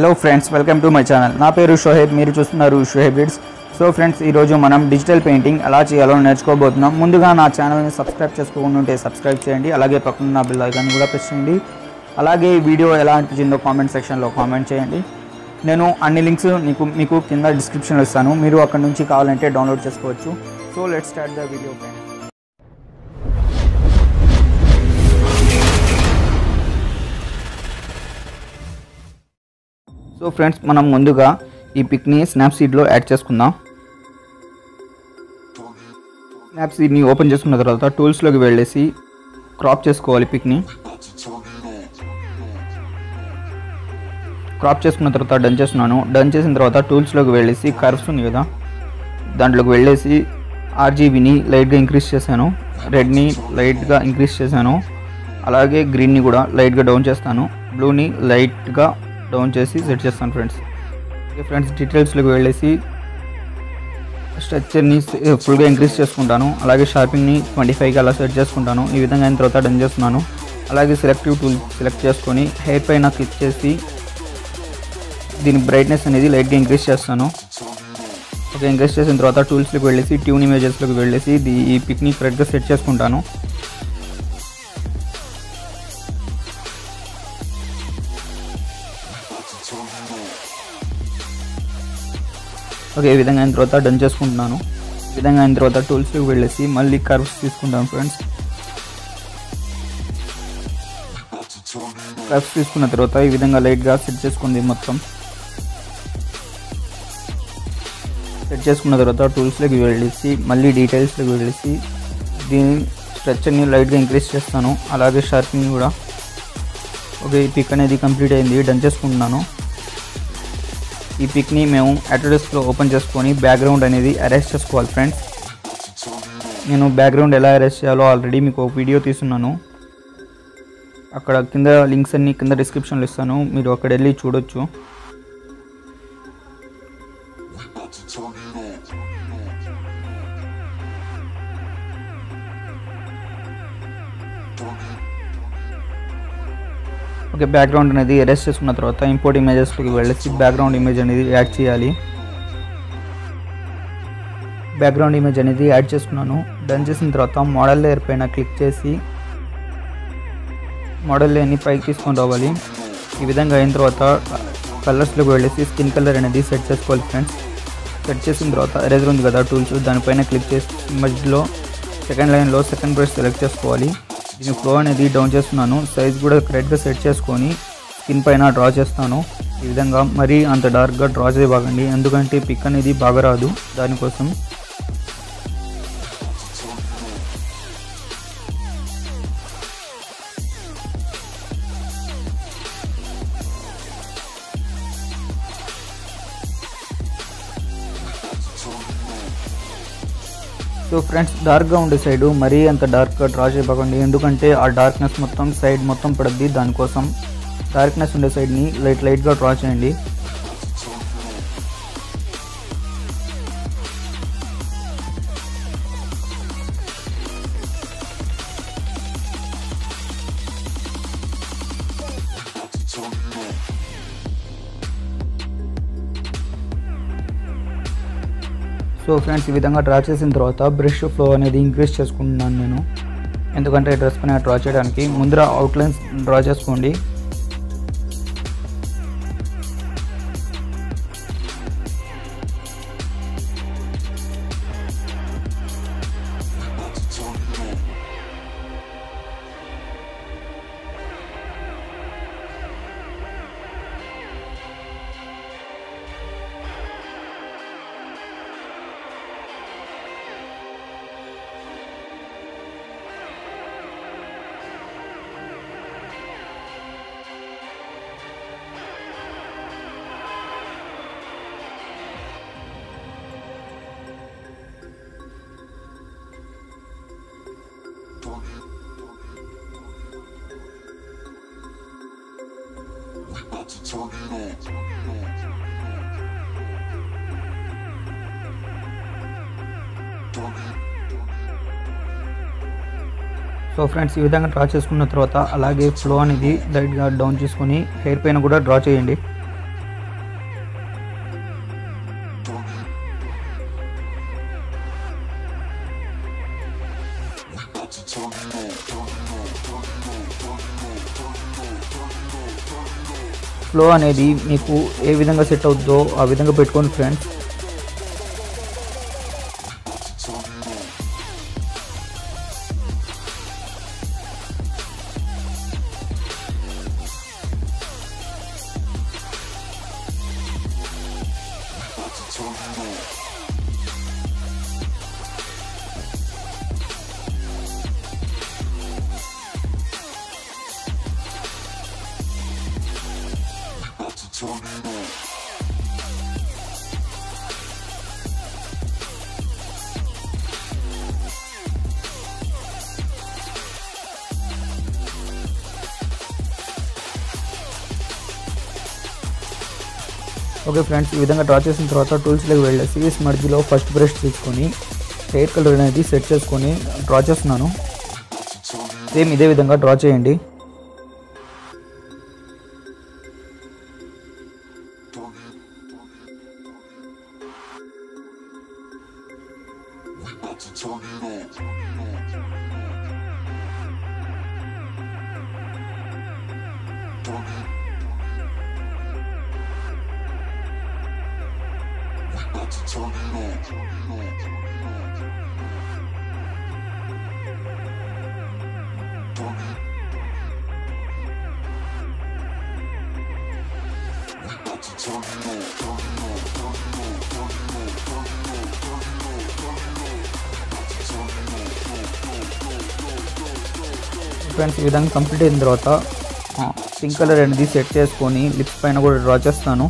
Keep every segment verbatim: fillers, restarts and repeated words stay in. Hello friends, welcome to my channel. నా పేరు షోహెబ్, మీరు చూస్తున్నారు షోహెబ్ రీడ్స్. సో ఫ్రెండ్స్, ఈరోజు మనం డిజిటల్ పెయింటింగ్ ఎలా చేయాలో నేర్చుకోబోతున్నాం. ముందుగా నా ఛానల్ని సబ్స్క్రైబ్ చేసుకోకుండా ఉంటే సబ్స్క్రైబ్ చేయండి, అలాగే పక్కన బెల్ ఐకాన్ కూడా ప్రెస్ చేయండి. అలాగే ఈ వీడియో ఎలా అనిపించిందో కామెంట్ సెక్షన్లో కామెంట్ చేయండి. నేను అన్ని లింక్స్ మీకు మీకు కింద డిస్క్రిప్షన్లో ఇస్తాను, మీరు అక్కడ నుంచి కావాలంటే డౌన్లోడ్ చేసుకోవచ్చు. So let's start the video friends. So friends, మనం ముందుగా ఈ పిక్ని స్నాప్సీడ్లో యాడ్ చేసుకుందాం. స్నాప్సీడ్ని ఓపెన్ చేసుకున్న తర్వాత టూల్స్లోకి వెళ్ళేసి క్రాప్ చేసుకోవాలి. పిక్ని క్రాప్ చేసుకున్న తర్వాత డన్ చేస్తున్నాను. డన్ చేసిన తర్వాత టూల్స్లోకి వెళ్ళేసి కర్వ్స్ ఉంది కదా, దాంట్లోకి వెళ్ళేసి ఆర్జీబీని లైట్గా ఇంక్రీజ్ చేశాను, రెడ్ని లైట్గా ఇంక్రీజ్ చేశాను, అలాగే గ్రీన్ని కూడా లైట్గా డౌన్ చేస్తాను, బ్లూని లైట్గా డౌన్ చేసి సెట్ చేస్తాను ఫ్రెండ్స్. ఓకే ఫ్రెండ్స్, డీటెయిల్స్లోకి వెళ్ళేసి స్ట్రక్చర్ని ఫుల్గా ఇంక్రీజ్ చేసుకుంటాను, అలాగే షార్పింగ్ని ట్వంటీ ఫైవ్కి అలా సెట్ చేసుకుంటాను. ఈ విధంగా అయిన తర్వాత డన్ చేస్తున్నాను. అలాగే సెలెక్టివ్ టూల్ సెలెక్ట్ చేసుకొని హెయిర్ పైన క్లిక్ చేసి దీని బ్రైట్నెస్ అనేది లైట్గా ఇంక్రీజ్ చేస్తాను. ఓకే, ఇంక్రీజ్ చేసిన తర్వాత టూల్స్లోకి వెళ్ళేసి ట్యూన్ ఇమేజెస్లోకి వెళ్ళేసి ఈ పిక్ని కరెక్ట్గా సెట్ చేసుకుంటాను. ఓకే, ఈ విధంగా అయిన తర్వాత డన్ చేసుకుంటున్నాను. ఈ విధంగా అయిన తర్వాత టూల్స్కి వెళ్ళేసి మళ్ళీ కర్వ్స్ తీసుకుంటాను ఫ్రెండ్స్. కర్వ్స్ తీసుకున్న తర్వాత ఈ విధంగా లైట్గా సెట్ చేసుకుంది మొత్తం. సెట్ చేసుకున్న తర్వాత టూల్స్లోకి వెళ్ళేసి మళ్ళీ డీటెయిల్స్లోకి వెళ్ళేసి దీని స్ట్రక్చర్ని లైట్గా ఇంక్రీజ్ చేస్తాను, అలాగే షార్పింగ్ కూడా. ఓకే, ఈ పిక్ అనేది కంప్లీట్ అయింది, డన్ చేసుకుంటున్నాను. ఈ పిక్ని మేము అటోడెస్క్లో ఓపెన్ చేసుకొని బ్యాక్గ్రౌండ్ అనేది అరేంజ్ చేసుకోవాలి ఫ్రెండ్స్. నేను బ్యాక్గ్రౌండ్ ఎలా అరేంజ్ చేయాలో ఆల్రెడీ మీకు ఒక వీడియో తీస్తున్నాను, అక్కడ కింద లింక్స్ అన్నీ కింద డిస్క్రిప్షన్లో ఇస్తాను, మీరు అక్కడ వెళ్ళి చూడొచ్చు. ఓకే, బ్యాక్గ్రౌండ్ అనేది ఎరేస్ చేసుకున్న తర్వాత ఇంపోర్ట్ ఇమేజెస్లోకి వెళ్ళేసి బ్యాక్గ్రౌండ్ ఇమేజ్ అనేది యాడ్ చేయాలి. బ్యాక్గ్రౌండ్ ఇమేజ్ అనేది యాడ్ చేసుకున్నాను. డన్ చేసిన తర్వాత మోడల్ లేయర్ పైన క్లిక్ చేసి మోడల్ లేయర్ని పైకి తీసుకొని రావాలి. ఈ విధంగా అయిన తర్వాత కలర్స్లోకి వెళ్ళేసి స్కిన్ కలర్ అనేది సెట్ చేసుకోవాలి ఫ్రెండ్స్. సెట్ చేసిన తర్వాత ఎరేజర్ ఉంది కదా టూల్స్, దానిపైన క్లిక్ చేసి మధ్యలో సెకండ్ లైన్లో సెకండ్ బ్రష్ సెలెక్ట్ చేసుకోవాలి. దీని ఫ్లో అనేది డౌన్ చేస్తున్నాను, సైజ్ కూడా కరెక్ట్గా సెట్ చేసుకొని స్కిన్ పైన డ్రా చేస్తాను. ఈ విధంగా మరీ అంత డార్క్గా డ్రా చేయబాగండి, ఎందుకంటే పిక్ అనేది బాగా రాదు, దానికోసం. సో ఫ్రెండ్స్, డార్క్గా ఉండే సైడు మరీ అంత డార్క్గా డ్రా చేయకండి, ఎందుకంటే ఆ డార్క్నెస్ మొత్తం సైడ్ మొత్తం పడుద్ది, దానికోసం డార్క్నెస్ ఉండే సైడ్ని లైట్ లైట్గా డ్రా చేయండి. సో ఫ్రెండ్స్, ఈ విధంగా డ్రా చేసిన తర్వాత బ్రష్ ఫ్లో అనేది ఇంక్రీజ్ చేసుకుంటున్నాను నేను, ఎందుకంటే డ్రెస్ పైన డ్రా చేయడానికి. ముందర అవుట్లైన్స్ డ్రా చేసుకోండి. సో ఫ్రెండ్స్, ఈ విధంగా డ్రా చేసుకున్న తర్వాత అలాగే ఫ్లో అనేది లైట్గా డౌన్ చేసుకొని హెయిర్ పైన కూడా డ్రా చేయండి. ఫ్లో అనేది మీకు ఏ విధంగా సెట్ అవుతుందో ఆ విధంగా పెట్టుకోండి ఫ్రెండ్స్. ఓకే ఫ్రెండ్స్, ఈ విధంగా డ్రా చేసిన తర్వాత టూల్స్లోకి వెళ్ళేసి స్మర్జ్లో ఫస్ట్ బ్రష్ తీసుకొని హెయిర్ కలర్ అనేది సెట్ చేసుకొని డ్రా చేస్తున్నాను. సేమ్ ఇదే విధంగా డ్రా చేయండి. ఫ్రెండ్స్, ఈ విధంగా కంప్లీట్ అయిన తర్వాత పింక్ కలర్ అనేది సెట్ చేసుకొని లిప్స్ పైన కూడా డ్రా చేస్తాను.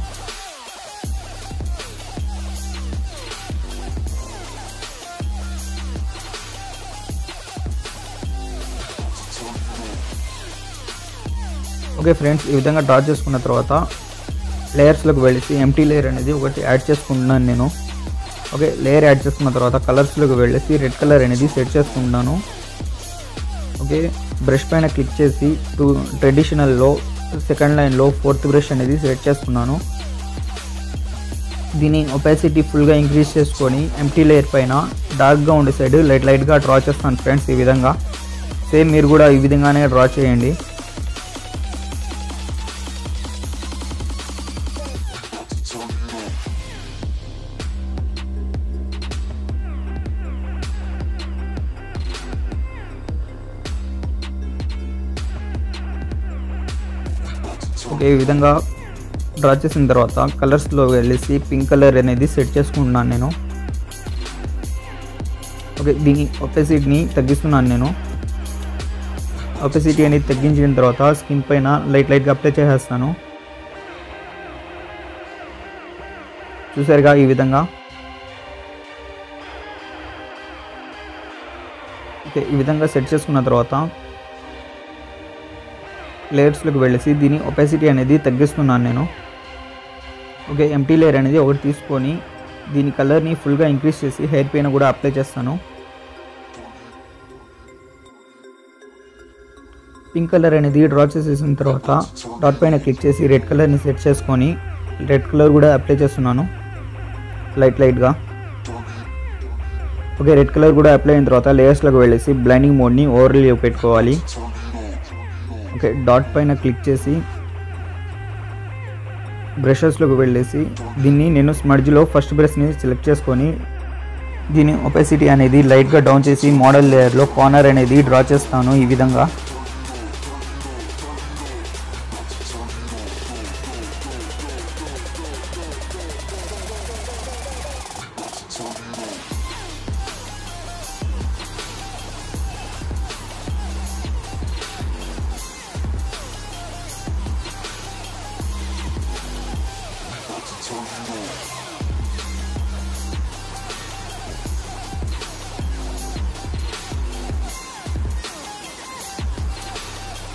ఓకే ఫ్రెండ్స్, ఈ విధంగా డ్రా చేసుకున్న తర్వాత లేయర్స్లోకి వెళ్ళేసి ఎంటీ లేయర్ అనేది ఒకటి యాడ్ చేసుకుంటున్నాను నేను. ఓకే, లేయర్ యాడ్ చేసుకున్న తర్వాత కలర్స్లోకి వెళ్ళేసి రెడ్ కలర్ అనేది సెట్ చేసుకుంటున్నాను. ఓకే, బ్రష్ పైన క్లిక్ చేసి టూ ట్రెడిషనల్లో సెకండ్ లైన్లో ఫోర్త్ బ్రష్ అనేది సెట్ చేసుకున్నాను. దీని ఒపాసిటీ ఫుల్గా ఇంక్రీజ్ చేసుకొని ఎంటీ లేయర్ పైన డార్క్గా ఉండే సైడ్ లైట్ లైట్గా డ్రా చేస్తాను ఫ్రెండ్స్. ఈ విధంగా సేమ్ మీరు కూడా ఈ విధంగానే డ్రా చేయండి. ఈ విధంగా డ్రా చేసిన తర్వాత కలర్స్లో వెళ్ళేసి పింక్ కలర్ అనేది సెట్ చేసుకుంటున్నాను నేను. ఓకే, దీని ఒపెసిటీని తగ్గిస్తున్నాను నేను. ఒపెసిటీ అనేది తగ్గించిన తర్వాత స్కిన్ పైన లైట్ లైట్గా అప్లై చేసేస్తాను. చూసారుగా ఈ విధంగా. ఓకే, ఈ విధంగా సెట్ చేసుకున్న తర్వాత లేయర్స్లోకి వెళ్ళేసి దీని ఒపాసిటీ అనేది తగ్గిస్తున్నాను నేను. ఓకే, ఎంటీ లేయర్ అనేది ఒకటి తీసుకొని దీని కలర్ని ఫుల్గా ఇంక్రీజ్ చేసి హెయిర్ పైన కూడా అప్లై చేస్తాను. పింక్ కలర్ అనేది డ్రా చేసేసిన తర్వాత డాట్ పైన క్లిక్ చేసి రెడ్ కలర్ని సెట్ చేసుకొని రెడ్ కలర్ కూడా అప్లై చేస్తున్నాను లైట్ లైట్గా. ఓకే, రెడ్ కలర్ కూడా అప్లై అయిన తర్వాత లేయర్స్లోకి వెళ్ళేసి బ్లైండింగ్ మోడ్ని ఓవర్లే పెట్టుకోవాలి. ఓకే, డాట్ పైన క్లిక్ చేసి బ్రషెస్లోకి వెళ్ళేసి దీన్ని నేను స్మర్జ్లో ఫస్ట్ బ్రష్ని సెలెక్ట్ చేసుకొని దీని ఒపాసిటీ అనేది లైట్గా డౌన్ చేసి మోడల్ లేయర్లో కార్నర్ అనేది డ్రా చేస్తాను ఈ విధంగా.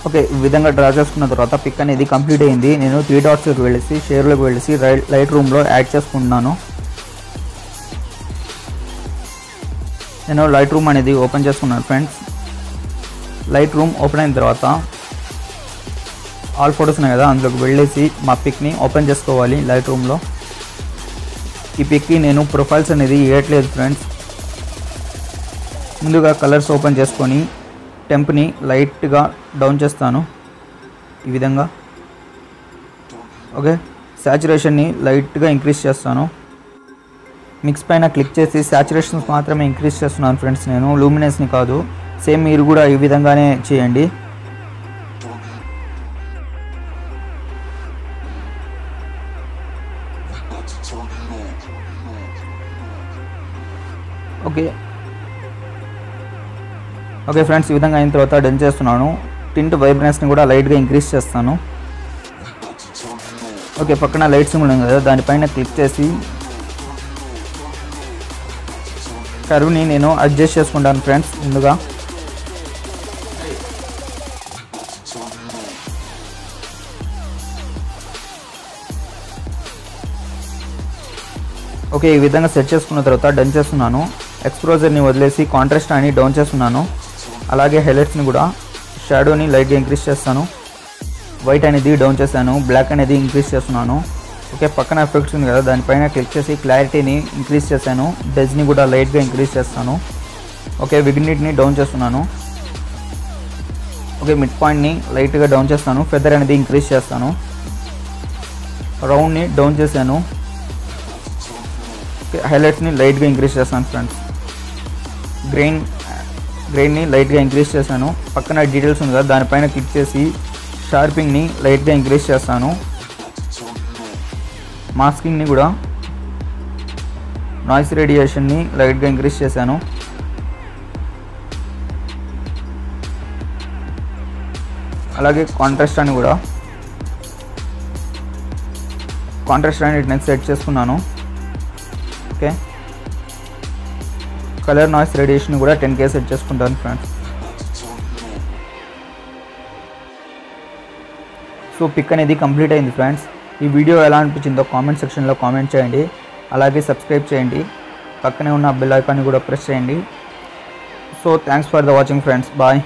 ఓకే, ఈ విధంగా డ్రా చేసుకున్న తర్వాత పిక్ అనేది కంప్లీట్ అయింది. నేను త్రీ డాట్స్లోకి వెళ్ళేసి షేర్లోకి వెళ్ళేసి లైట్ రూమ్లో యాడ్ చేసుకుంటున్నాను. నేను లైట్ రూమ్ అనేది ఓపెన్ చేసుకున్నాను ఫ్రెండ్స్. లైట్ రూమ్ ఓపెన్ అయిన తర్వాత ఆల్ ఫొటోస్ ఉన్నాయి కదా, అందులోకి వెళ్ళేసి మా పిక్ని ఓపెన్ చేసుకోవాలి లైట్ రూమ్లో. ఈ పిక్కి నేను ప్రొఫైల్స్ అనేది ఇవ్వట్లేదు ఫ్రెండ్స్. ముందుగా కలర్స్ ఓపెన్ చేసుకొని టెంప్ని లైట్గా డౌన్ చేస్తాను ఈ విధంగా. ఓకే సాచురేషన్ని లైట్‌గా ఇంక్రీజ్ చేస్తాను మిక్స్ పైన క్లిక్ చేసి సాచురేషన్స్ మాత్రమే ఇంక్రీజ్ చేస్తున్నాను ఫ్రెండ్స్ నేను లూమినెన్స్ ని కాదు సేమ్ మీరు కూడా ఈ విధంగానే చేయండి ఓకే ఓకే ఫ్రెండ్స్ ఈ విధంగా అయిన తర్వాత డన్ చేస్తున్నాను టింట్ వైబ్రెన్స్ ని కూడా లైట్ గా ఇంక్రీజ్ చేస్తాను ఓకే పక్కన లైట్ సింబల్ ఉంది కదా దానిపైన క్లిక్ చేసి కర్వ్ ని నేను అడ్జస్ట్ చేసుకుంటాను ఫ్రెండ్స్ ముందుగా ఓకే ఈ విధంగా సెట్ చేసుకున్న తర్వాత డన్ చేస్తున్నాను ఎక్స్పోజర్ ని వదిలేసి కాంట్రాస్ట్ ని డౌన్ చేస్తున్నాను అలాగే హైలైట్స్ ని కూడా షాడోని లైట్ గా ఇంక్రీజ్ చేస్తాను వైట్ అనేది డౌన్ చేశాను బ్లాక్ అనేది ఇంక్రీజ్ చేస్తున్నాను ఓకే పక్కన ఎఫెక్ట్స్ ఉంది కదా దానిపైన క్లిక్ చేసి క్లారిటీని ఇంక్రీజ్ చేశాను డెజ్ని కూడా లైట్ గా ఇంక్రీజ్ చేస్తాను ఓకే విగ్నిట్ని డౌన్ చేస్తున్నాను ఓకే మిడ్ పాయింట్ ని లైట్ గా డౌన్ చేస్తాను ఫెదర్ అనేది ఇంక్రీజ్ చేస్తాను రౌండ్ ని డౌన్ చేశాను హైలైట్స్ ని లైట్ గా ఇంక్రీజ్ చేస్తాను ఫ్రెండ్స్ గ్రెయిన్ గ్రెయిన్ ని లైట్ గా ఇంక్రీజ్ చేశాను పక్కన డీటెయిల్స్ ఉంది కదా దానిపైన క్లిక్ చేసి షార్పింగ్ ని లైట్ గా ఇంక్రీజ్ చేస్తాను మాస్కింగ్ ని కూడా నాయిస్ రేడియేషన్ ని లైట్ గా ఇంక్రీజ్ చేశాను అలాగే కాంట్రాస్ట్ అని కూడా కాంట్రాస్ట్ ని సెట్ చేసుకున్నాను ఓకే కలర్ నాయిస్ రేడియేషన్ కూడా టెన్ కే సెట్ చేసుకుంటాను ఫ్రెండ్స్ సో పిక్ అనేది కంప్లీట్ అయింది ఫ్రెండ్స్ ఈ వీడియో ఎలా అనిపించిందో కామెంట్ సెక్షన్లో కామెంట్ చేయండి అలాగే సబ్స్క్రైబ్ చేయండి పక్కనే ఉన్న బెల్ ఐకాన్ని కూడా ప్రెస్ చేయండి so thanks for the watching friends bye